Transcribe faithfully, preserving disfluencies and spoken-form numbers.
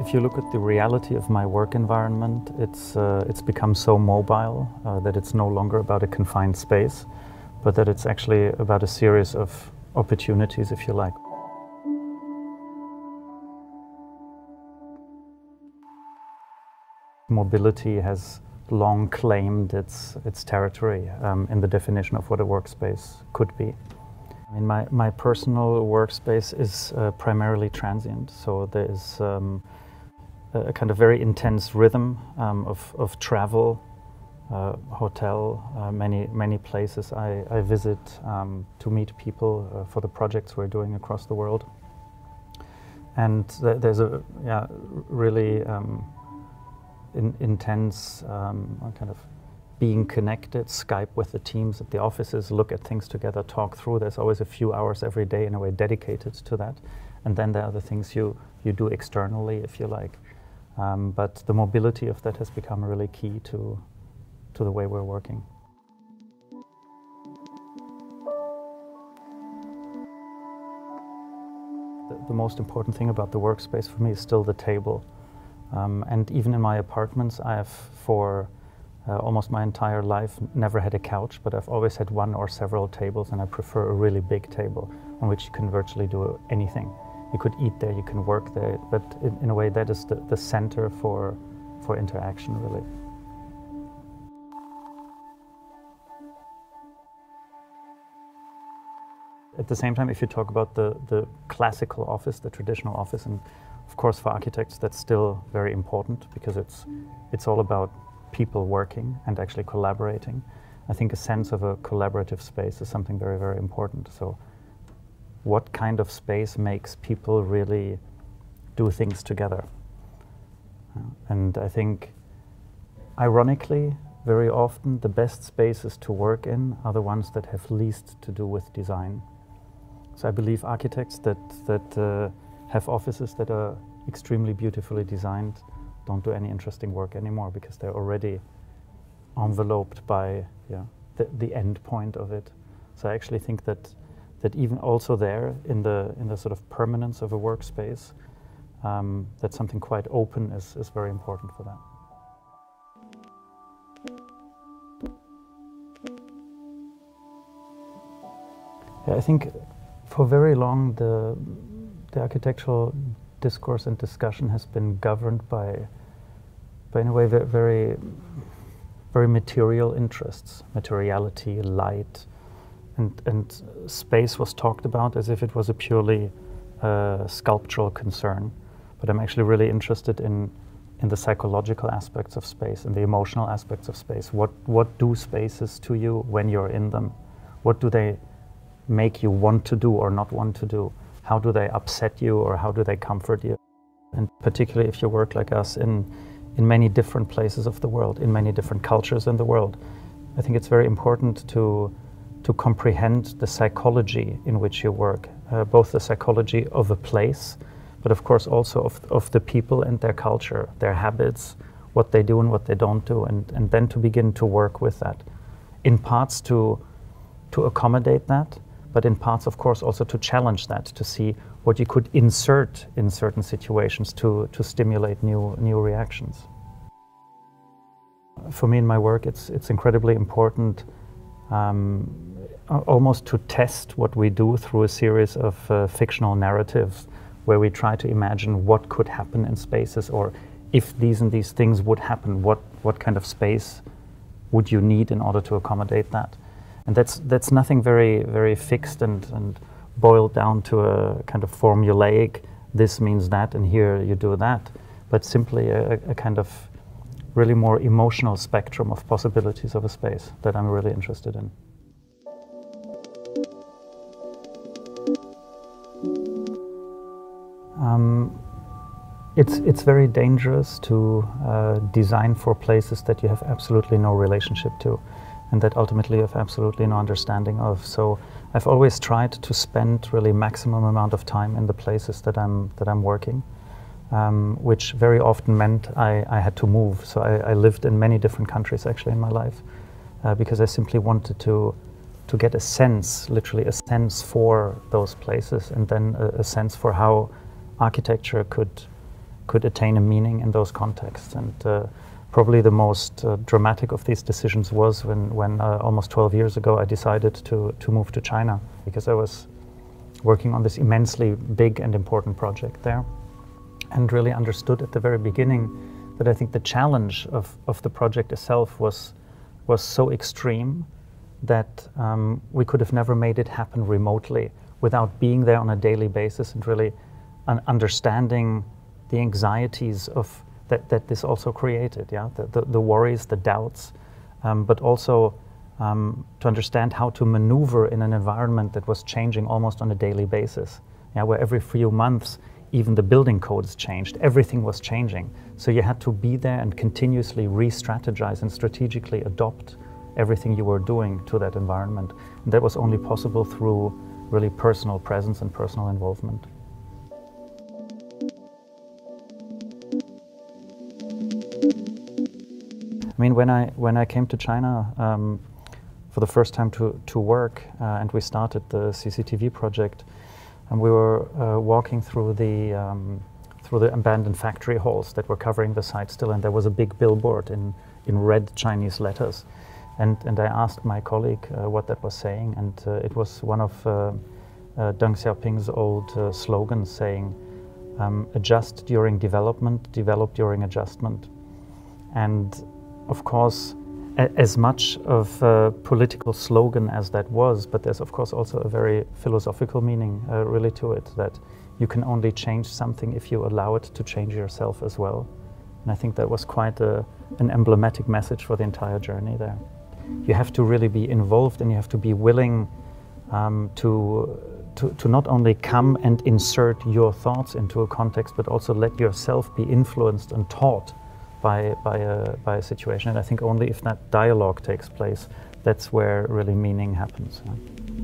If you look at the reality of my work environment, it's, uh, it's become so mobile uh, that it's no longer about a confined space, but that it's actually about a series of opportunities, if you like. Mobility has long claimed its, its territory um, in the definition of what a workspace could be. I mean, my, my personal workspace is uh, primarily transient, so there is um, a kind of very intense rhythm um, of, of travel, uh, hotel, uh, many many places I, I visit um, to meet people uh, for the projects we're doing across the world. And th there's a yeah, really um, in, intense um, kind of being connected, Skype with the teams at the offices, look at things together, talk through. There's always a few hours every day in a way dedicated to that. And then there are the things you, you do externally, if you like. Um, but the mobility of that has become really key to, to the way we're working. The, the most important thing about the workspace for me is still the table. Um, and even in my apartments, I have for uh, almost my entire life never had a couch, but I've always had one or several tables, and I prefer a really big table on which you can virtually do anything. You could eat there, you can work there, but in, in a way that is the, the center for, for interaction, really. At the same time, if you talk about the, the classical office, the traditional office, and of course for architects that's still very important because it's, it's all about people working and actually collaborating. I think a sense of a collaborative space is something very, very important. So what kind of space makes people really do things together? And I think, ironically, very often the best spaces to work in are the ones that have least to do with design. So I believe architects that, that uh, have offices that are extremely beautifully designed don't do any interesting work anymore because they're already enveloped by yeah, the, the end point of it. So I actually think that that even also there, in the, in the sort of permanence of a workspace, um, that something quite open is, is very important for that. Yeah, I think for very long the, the architectural discourse and discussion has been governed by, by in a way, very, very material interests, materiality, light, And, and space was talked about as if it was a purely uh, sculptural concern. But I'm actually really interested in, in the psychological aspects of space and the emotional aspects of space. What, what do spaces to you when you're in them? What do they make you want to do or not want to do? How do they upset you or how do they comfort you? And particularly if you work like us in, in many different places of the world, in many different cultures in the world, I think it's very important to to comprehend the psychology in which you work, uh, both the psychology of a place, but of course also of, of the people and their culture, their habits, what they do and what they don't do, and, and then to begin to work with that. In parts to, to accommodate that, but in parts of course also to challenge that, to see what you could insert in certain situations to, to stimulate new, new reactions. For me in my work, it's, it's incredibly important um, almost to test what we do through a series of uh, fictional narratives where we try to imagine what could happen in spaces, or if these and these things would happen, what, what kind of space would you need in order to accommodate that? And that's, that's nothing very, very fixed and, and boiled down to a kind of formulaic, this means that and here you do that, but simply a, a kind of really more emotional spectrum of possibilities of a space that I'm really interested in. Um, it's, it's very dangerous to uh, design for places that you have absolutely no relationship to. and that ultimately you have absolutely no understanding of. So I've always tried to spend really maximum amount of time in the places that I'm, that I'm working, um, which very often meant I, I had to move. So I, I lived in many different countries actually in my life uh, because I simply wanted to, to get a sense, literally a sense for those places, and then a, a sense for how architecture could, could attain a meaning in those contexts. And, uh, Probably the most uh, dramatic of these decisions was when, when uh, almost twelve years ago I decided to, to move to China, because I was working on this immensely big and important project there, and really understood at the very beginning that I think the challenge of, of the project itself was, was so extreme that um, we could have never made it happen remotely without being there on a daily basis and really un understanding the anxieties of That, that this also created, yeah, the, the, the worries, the doubts, um, but also um, to understand how to maneuver in an environment that was changing almost on a daily basis, yeah, where every few months even the building codes changed, everything was changing. So you had to be there and continuously re-strategize and strategically adopt everything you were doing to that environment. And that was only possible through really personal presence and personal involvement. I mean, when I, when I came to China um, for the first time to, to work uh, and we started the C C T V project, and we were uh, walking through the, um, through the abandoned factory halls that were covering the site still, and there was a big billboard in, in red Chinese letters. And, and I asked my colleague uh, what that was saying, and uh, it was one of uh, uh, Deng Xiaoping's old uh, slogans saying, um, adjust during development, develop during adjustment. And of course, as much of a political slogan as that was, but there's of course also a very philosophical meaning uh, really to it, that you can only change something if you allow it to change yourself as well. And I think that was quite a, an emblematic message for the entire journey there. You have to really be involved, and you have to be willing um, to, to, to not only come and insert your thoughts into a context, but also let yourself be influenced and taught By, by, a, by a situation. And I think only if that dialogue takes place, that's where really meaning happens. Yeah.